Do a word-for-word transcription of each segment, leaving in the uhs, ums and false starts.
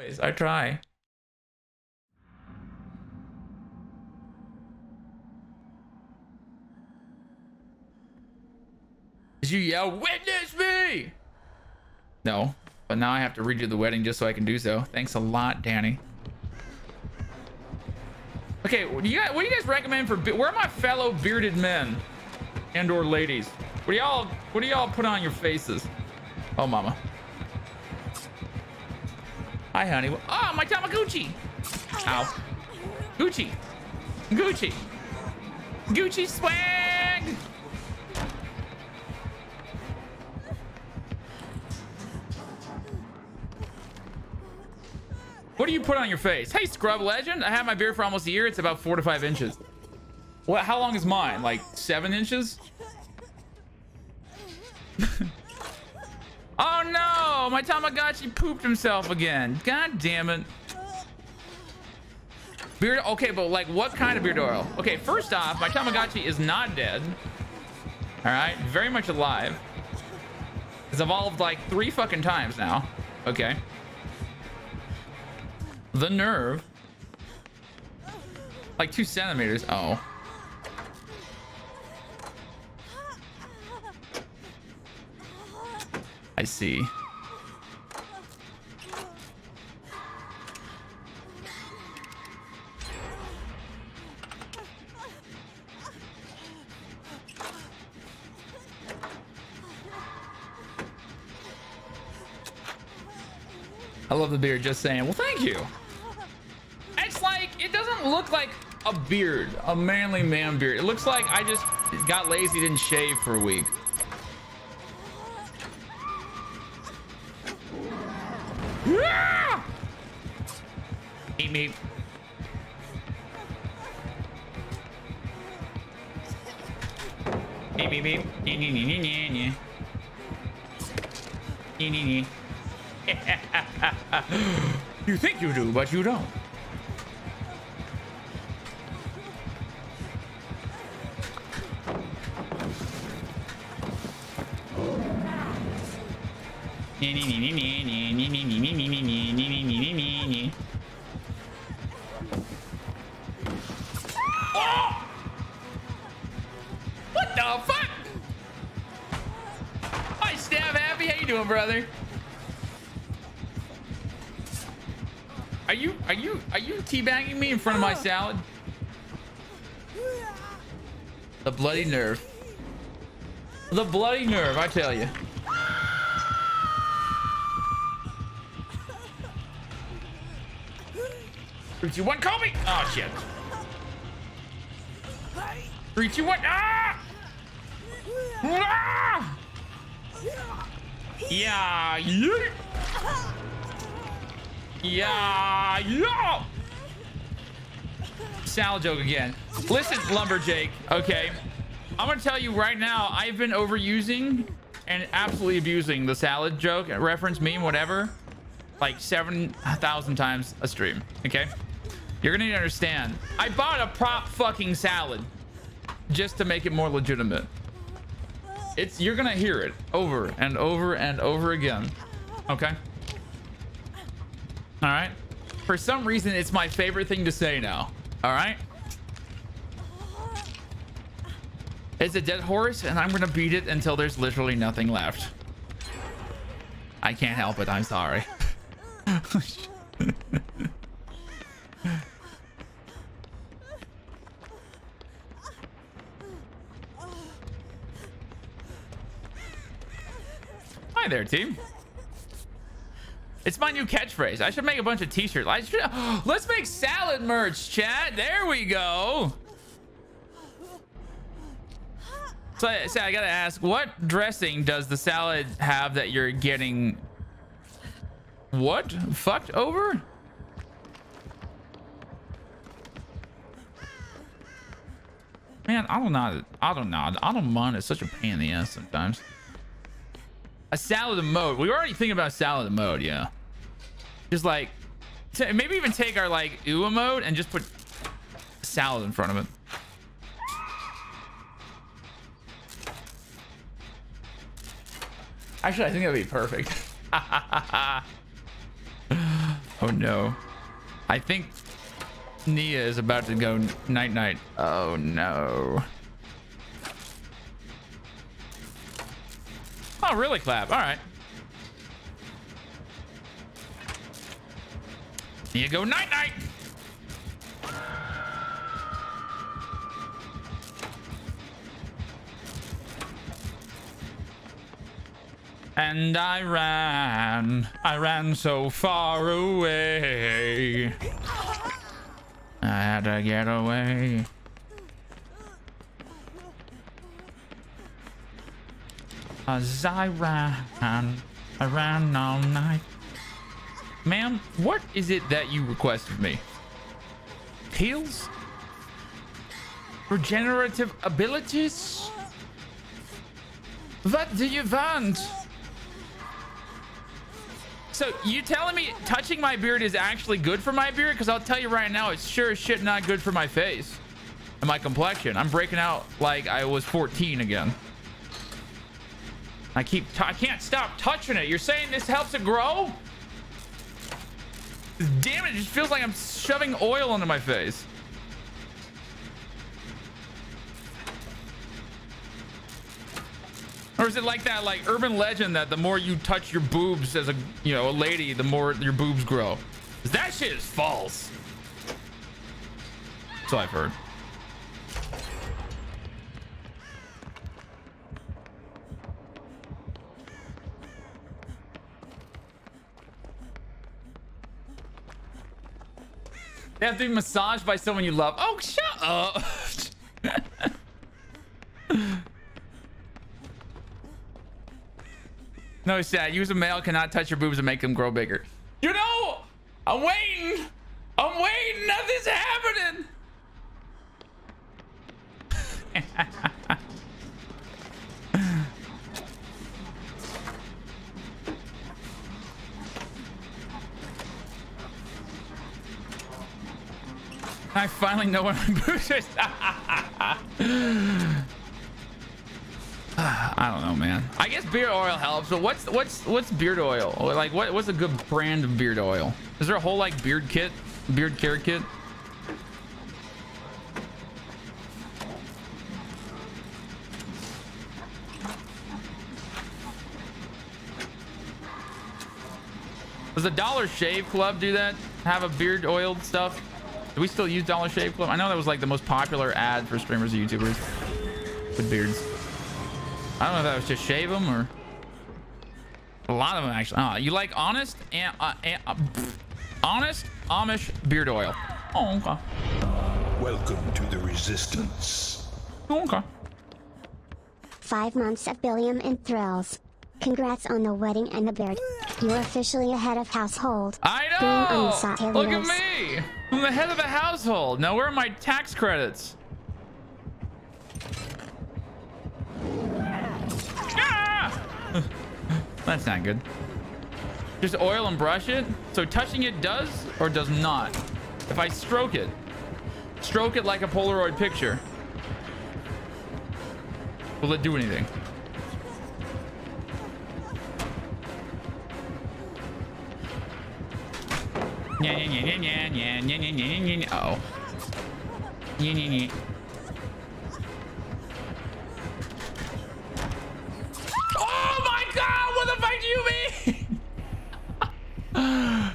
Always, I try. Did you yell, "Witness me"? No, but now I have to redo the wedding just so I can do so. Thanks a lot, Danny. Okay, what do you guys, what do you guys recommend for? Where are my fellow bearded men and or ladies? What do y'all? What do y'all put on your faces? Oh, mama. Hi, honey. Oh, my Tamaguchi. Ow. Gucci. Gucci. Gucci swag. What do you put on your face? Hey, Scrub Legend. I had my beard for almost a year. It's about four to five inches. What? How long is mine? Like seven inches? Oh no! My Tamagotchi pooped himself again. God damn it. Beard, okay, but like what kind of beard oil? Okay, first off, my Tamagotchi is not dead. Alright, very much alive. It's evolved like three fucking times now. Okay. The nerve. Like two centimeters. Oh. I see. I love the beard, just saying. Well, thank you. It's like, it doesn't look like a beard, a manly man beard. It looks like I just got lazy, didn't shave for a week. Eat me. Eat me, beep. Nee, nee, nee, nee, nee. Nee, nee, nee. You think you do, but you don't. Nee, nee, nee, nee, nee. Oh! What the fuck? Hi, Stab Happy. How you doing, brother? Are you are you are you teabagging me in front of my salad? The bloody nerve. The bloody nerve, I tell you. three, two, one, Kobe! Oh, shit. three, two, one, ah! Ah! Yeah, yeah! Yeah, yeah! Salad joke again. Listen, Lumberjake, okay. I'm gonna tell you right now, I've been overusing and absolutely abusing the salad joke, reference, meme, whatever, like seven thousand times a stream, okay? You're gonna need to understand. I bought a prop fucking salad just to make it more legitimate. It's you're gonna hear it over and over and over again. Okay. All right. For some reason, it's my favorite thing to say now. All right. It's a dead horse, and I'm gonna beat it until there's literally nothing left. I can't help it. I'm sorry. Hi there, team. It's my new catchphrase. I should make a bunch of t-shirts. I should, oh, let's make salad merch, chat. There we go. So, so I gotta ask, what dressing does the salad have that you're getting what fucked over? Man, I don't know. I don't know. I don't mind. It's such a pain in the ass sometimes. A salad emote. We were already thinking about salad emote, yeah. Just like, t maybe even take our like ooh emote and just put salad in front of it. Actually, I think that'd be perfect. Oh no. I think Nia is about to go night-night. Oh no. Oh, really clap. All right. Nia go night-night. And I ran, I ran so far away. I had to get away. As I ran, I ran all night. Ma'am, what is it that you request of me? Heals? Regenerative abilities? What do you want? So you telling me touching my beard is actually good for my beard? Because I'll tell you right now, it's sure as shit not good for my face and my complexion. I'm breaking out like I was fourteen again. I keep, I can't stop touching it. You're saying this helps it grow? Damn it, it just feels like I'm shoving oil into my face. Or is it like that, like urban legend that the more you touch your boobs as a, you know, a lady, the more your boobs grow? That shit is false. That's what I've heard. They have to be massaged by someone you love. Oh, shut up. No, sad. You as a male cannot touch your boobs and make them grow bigger. You know, I'm waiting. I'm waiting. Nothing's happening. I finally know what my boobs are. I don't know, man. I guess beard oil helps, but what's what's what's beard oil? Like, what what's a good brand of beard oil? Is there a whole like beard kit, beard care kit? Does the Dollar Shave Club do that? Have a beard oil stuff? Do we still use Dollar Shave Club? I know that was like the most popular ad for streamers and YouTubers with beards. I don't know if that was just shave them or a lot of them actually. Oh, you like honest and uh, uh, honest Amish beard oil. Oh, okay. Welcome to the resistance. Oh, okay. Five months of Billiam and thrills. Congrats on the wedding and the beard. You're officially a head of household. I know. Look at me. I'm the head of a household. Now where are my tax credits? Ah! That's not good. Just oil and brush it. So touching it does or does not. If I stroke it, stroke it like a Polaroid picture, will it do anything? Yeah, yeah, yeah, yeah, yeah, yeah, yeah, yeah, yeah. Oh. Yeah, yeah, yeah. Oh my God! What the fuck do you mean?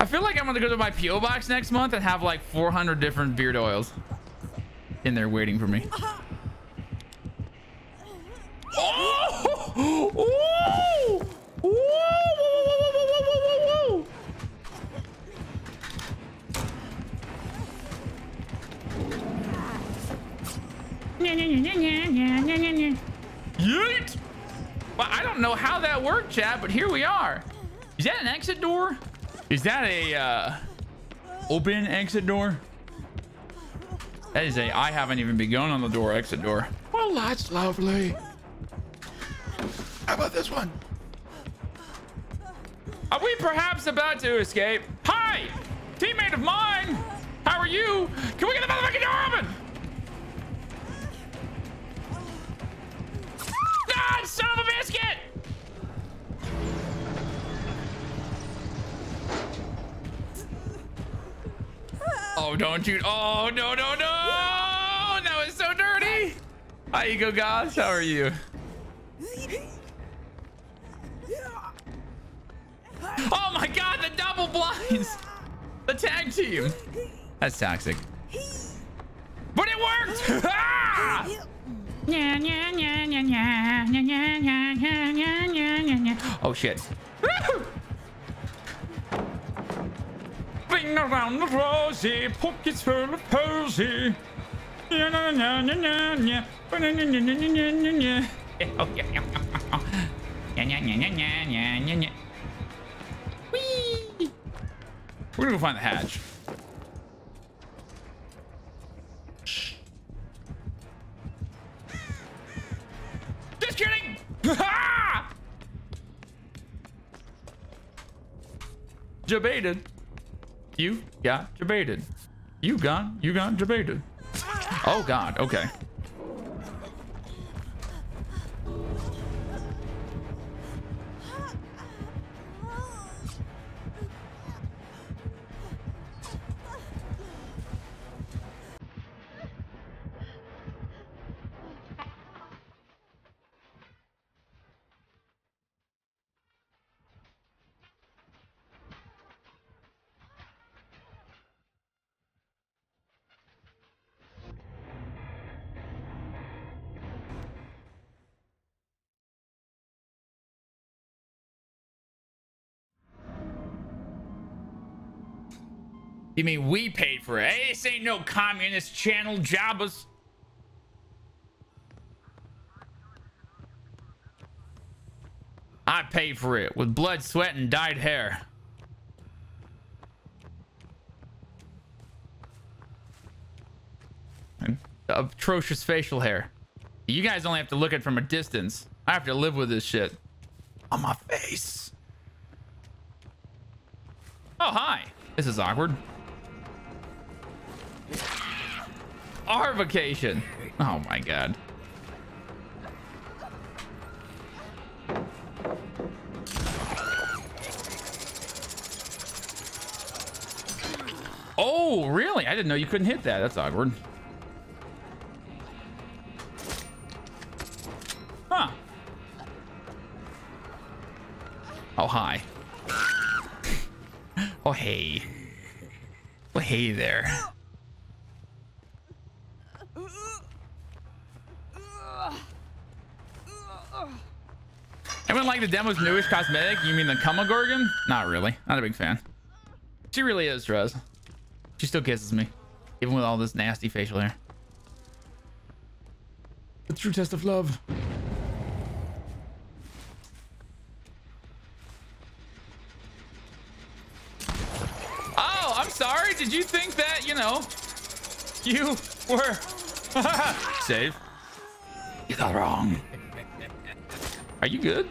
I feel like I'm gonna go to my P O box next month and have like four hundred different beard oils in there waiting for me. Oh! Oh! Whoa, whoa, whoa, whoa, whoa, whoa, whoa. Yeet! Well, I don't know how that worked, chat, but here we are. Is that an exit door? Is that a uh, open exit door? That is a I haven't even begun on the door exit door. Well, that's lovely. How about this one? Are we perhaps about to escape? Hi! Teammate of mine! How are you? Can we get the motherfucking door open? God, son of a biscuit! No, don't you. Oh, no, no, no. That was so dirty. Hi, Ego Goss. How are you? Oh, my God. The double blinds. The tag team. That's toxic. But it worked. Ah! Oh, shit. Bring around the rosy, pockets full of posy. Whee! We're gonna go find the hatch. Just kidding! Debated. You got debated. You got, you got debated. Oh God, okay. You mean we paid for it? Hey, this ain't no communist channel, Jabba's. I paid for it with blood, sweat, and dyed hair. And atrocious facial hair. You guys only have to look at it from a distance. I have to live with this shit. On my face. Oh, hi. This is awkward. Our vacation. Oh my God. Oh, really? I didn't know you couldn't hit that. That's awkward. Huh. Oh, hi. Oh, hey. Oh, hey there. Anyone like the demo's newish cosmetic? You mean the Kumagorgon? Not really. Not a big fan. She really is, Rose. She still kisses me. Even with all this nasty facial hair. The true test of love. Oh, I'm sorry. Did you think that, you know, you were... Save. You got wrong. Are you good?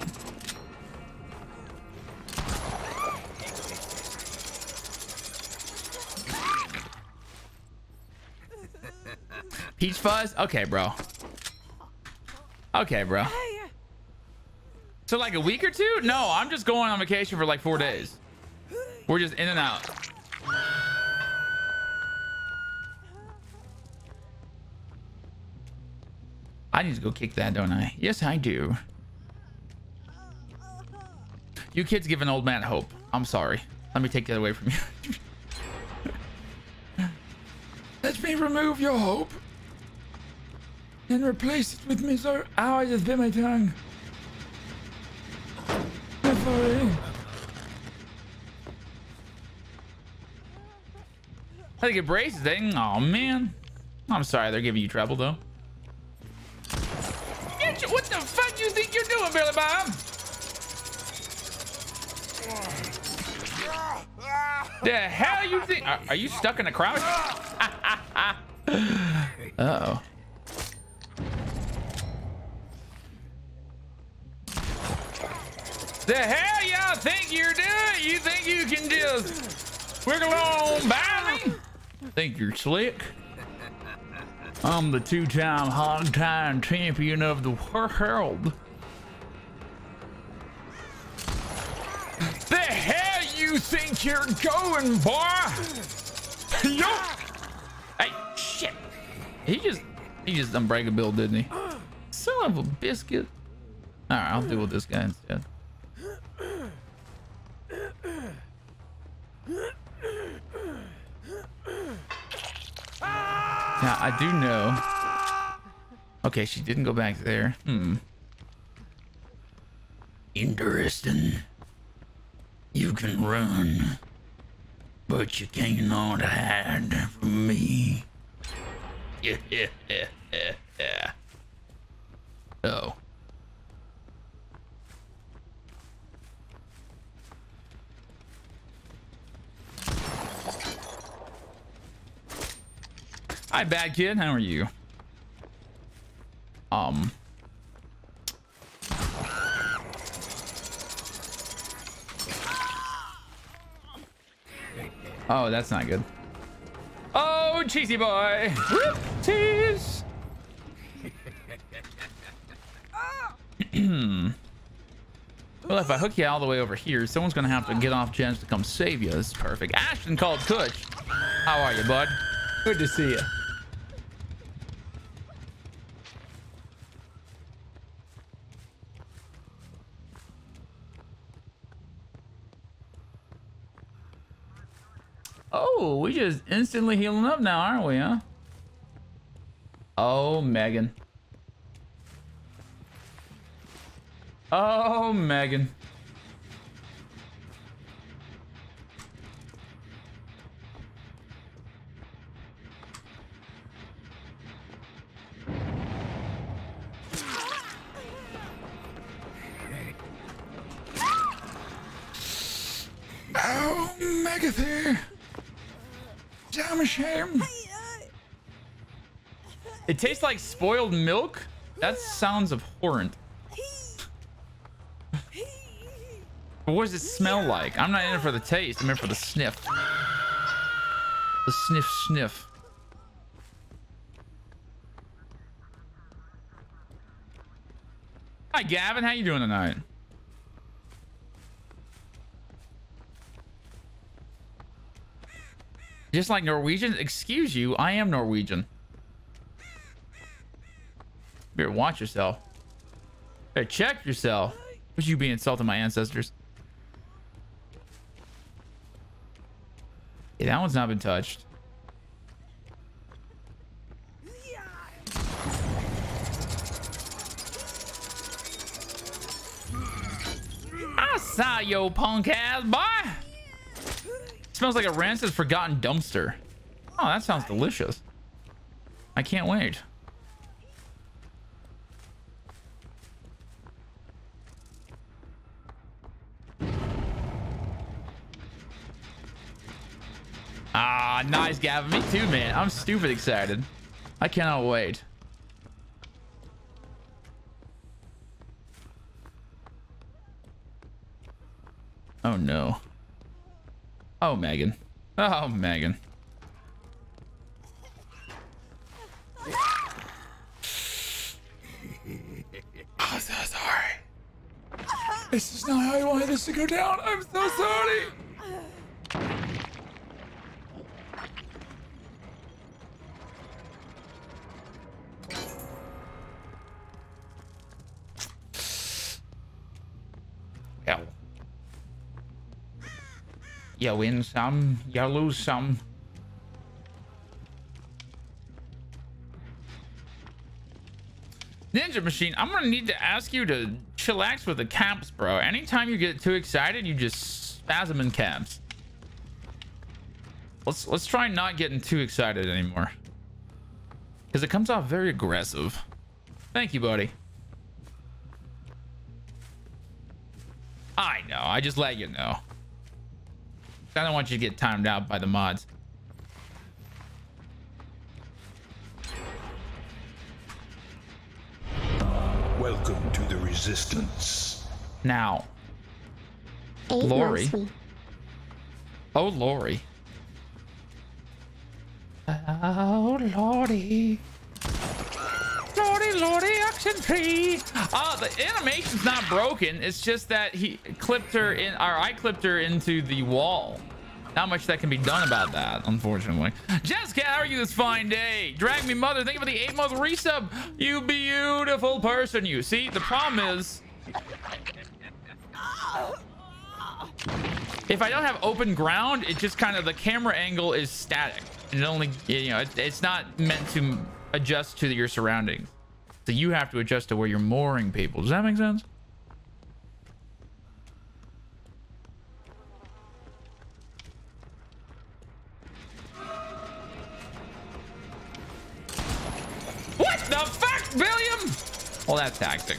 Peach fuzz? Okay, bro. Okay, bro. So like a week or two? No, I'm just going on vacation for like four days. We're just in and out. I need to go kick that, don't I? Yes, I do. You kids give an old man hope. I'm sorry. Let me take that away from you. Let me remove your hope and replace it with misery. Ow, I just bit my tongue. I'm sorry. I think it braces thing. Oh man. I'm sorry they're giving you trouble though. What the fuck do you think you're doing, Billy Bob? The hell you think? Are, are you stuck in a crouch? Uh-oh. The hell y'all think you're doing? You think you can just wiggle on by me? Think you're slick? I'm the two-time hog-tying champion of the world. The hell you think you're going, boy? Yo, He just he just unbreakable, didn't he? Son of a biscuit. All right, I'll deal with this guy instead. Now I do know. Okay, she didn't go back there. Hmm. Interesting. You can run, but you cannot hide from me. Yeah, yeah, yeah, yeah, yeah. Oh. Hi, bad kid. How are you? Um. Oh, that's not good. Oh, cheesy boy. Whoop, cheese. Well, if I hook you all the way over here, someone's going to have to get off Jens to come save you. This is perfect. Ashton called Kush. How are you, bud? Good to see you. Oh, we just instantly healing up now, aren't we, huh? Oh, Megan. Oh, Megan. Oh, Megather. It tastes like spoiled milk? That sounds abhorrent. But what does it smell like? I'm not in it for the taste, I'm in it for the sniff. The sniff sniff. Hi Gavin, how you doing tonight? Just like Norwegians? Excuse you, I am Norwegian. Better watch yourself. Better check yourself. Would you be insulting my ancestors? Hey, that one's not been touched. I saw yo punk ass boy. Smells like a rancid forgotten dumpster. Oh, that sounds delicious. I can't wait. Ah, nice, Gavin. Me too, man. I'm stupid excited. I cannot wait. Oh, no. Oh, Megan. Oh, Megan. I'm so sorry. This is not how I wanted this to go down. I'm so sorry. You win some, you lose some. Ninja Machine, I'm gonna need to ask you to chillax with the caps, bro. Anytime you get too excited, you just spasm in caps. Let's let's try not getting too excited anymore, because it comes off very aggressive. Thank you, buddy. I know. I just let you know. I don't want you to get timed out by the mods. Welcome to the Resistance. Now, Lori. Oh, Lori. Oh, Lori. Lori, Lori, action free. Ah, the animation's not broken. It's just that he clipped her in, or I clipped her into the wall. Not much that can be done about that, unfortunately. Jessica, how are you this fine day? Drag me mother, thank you for the eight month resub. You beautiful person, you. See, the problem is, if I don't have open ground, it just kind of, the camera angle is static. It only, you know, it, it's not meant to adjust to your surroundings. So you have to adjust to where you're mooring people. Does that make sense? What the fuck, William? Well, that's acting.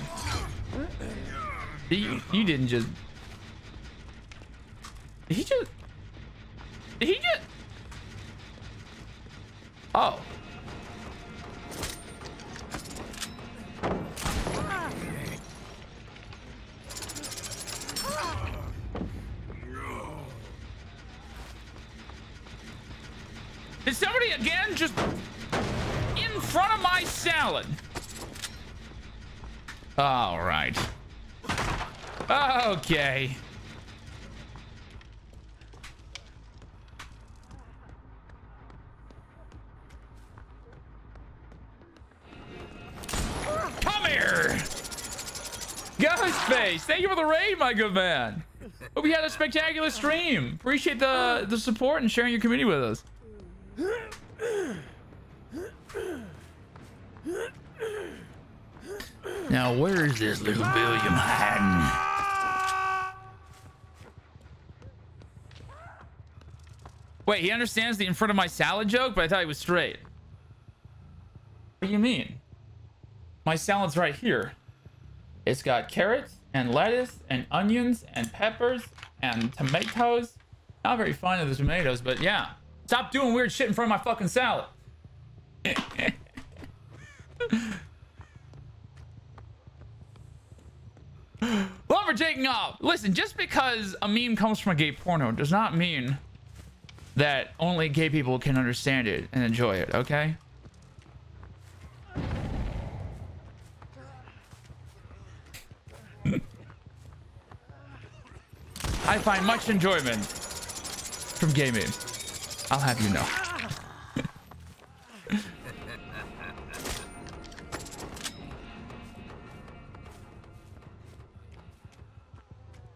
You, you didn't just... Did he just... Did he just... Oh. Did somebody again just in front of my salad? All right. Okay. Come here. Ghostface, thank you for the raid, my good man. Hope you had a spectacular stream. Appreciate the, the support and sharing your community with us. Now, where is this little William hiding? Wait, he understands the in front of my salad joke, but I thought he was straight. What do you mean? My salad's right here. It's got carrots and lettuce and onions and peppers and tomatoes. Not very fond of the tomatoes, but yeah. Stop doing weird shit in front of my fucking salad. Love for taking off. Listen, just because a meme comes from a gay porno does not mean that only gay people can understand it and enjoy it, okay? I find much enjoyment from gay memes. I'll have you know.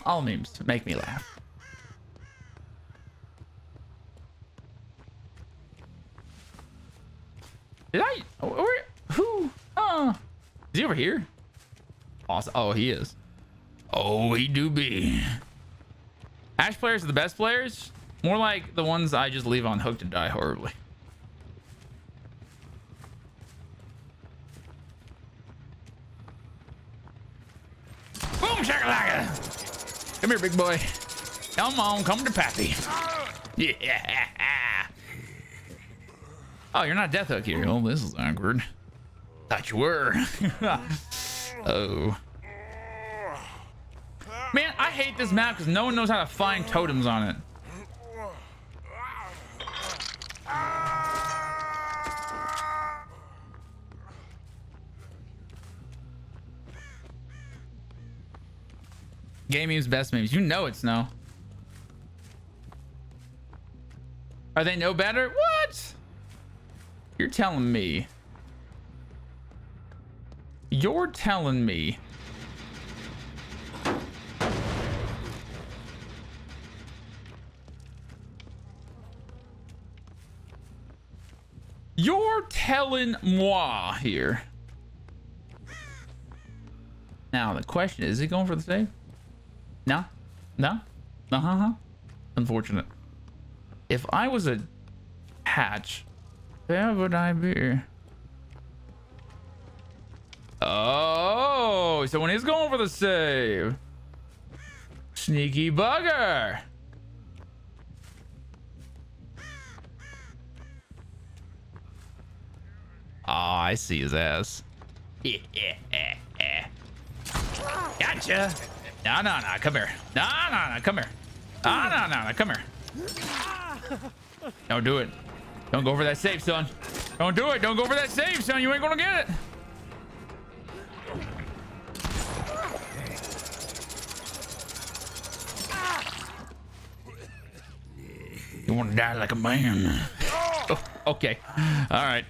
All memes make me laugh. Did I? Where? Who? Uh, is he over here? Awesome. Oh, he is. Oh, he do be. Ash players are the best players. More like the ones I just leave on hook to die horribly. Boom shakalaka! Come here, big boy. Come on, come to Pappy. Yeah. Oh, you're not Death Hook here. Oh, this is awkward. Thought you were. Oh. Man, I hate this map because no one knows how to find totems on it. Game memes, best memes. You know it's no. Are they no better? What? You're telling me. You're telling me. You're telling moi here. Now the question is, is it going for the save? No, no, no, huh, huh. Unfortunate. If I was a hatch, where would I be? Oh, someone is going for the save. Sneaky bugger. Oh, I see his ass. Gotcha. No, no, no, come here. No, no, no, come here. No, no, no, no, come here. Don't do it. Don't go for that save, son. Don't do it. Don't go for that save, son. You ain't gonna get it. You want to die like a man. Oh, okay. All right.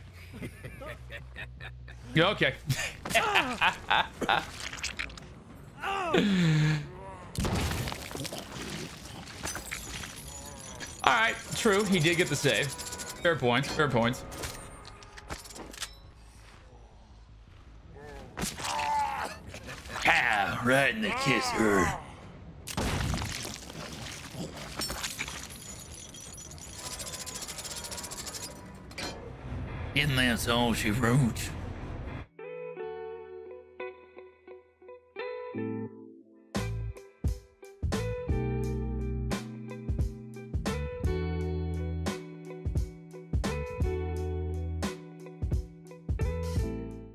Okay. All right. True. He did get the save. Fair points. Fair points. Ah, right in the kisser. In there, all she wrote.